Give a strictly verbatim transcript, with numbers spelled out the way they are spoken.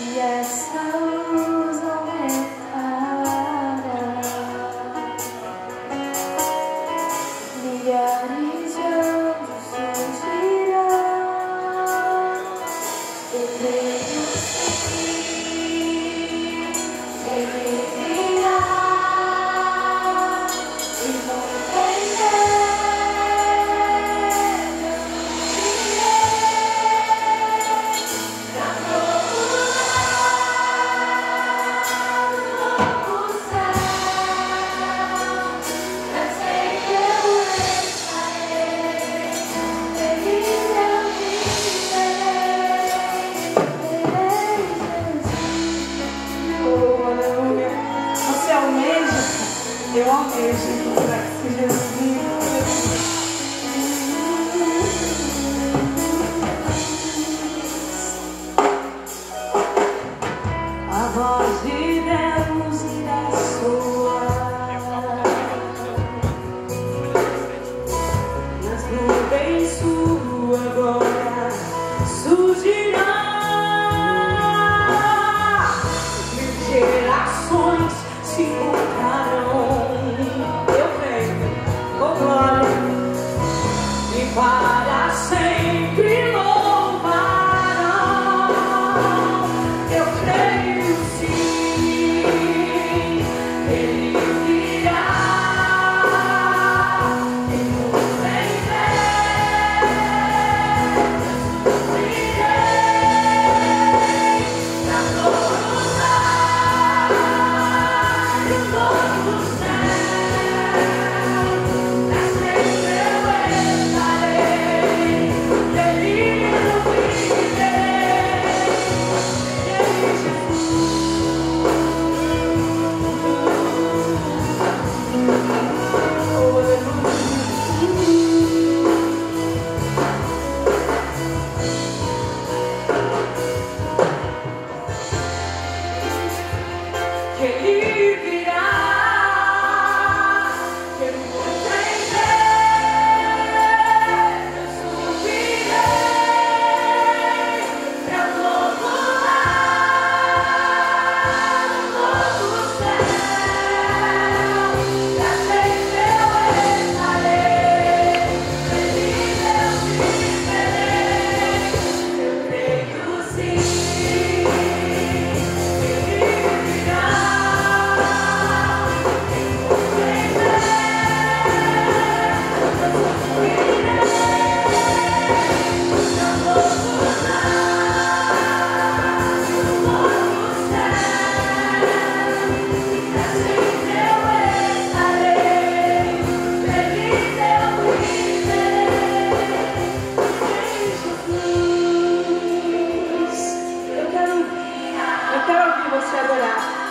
E essa luz não é rara, milhares de anjos surgirão. Eu creio sim, ele virá e voltará. Eu almejo encontrar que Jesus vive. A voz de Deus irá soar nas nuvens, sua agora surgirá. Mil gerações se encontrarão. Para sempre louvarão. Eu creio sim, ele virá e nos enveremos na glória de todos os céus. Você adorar.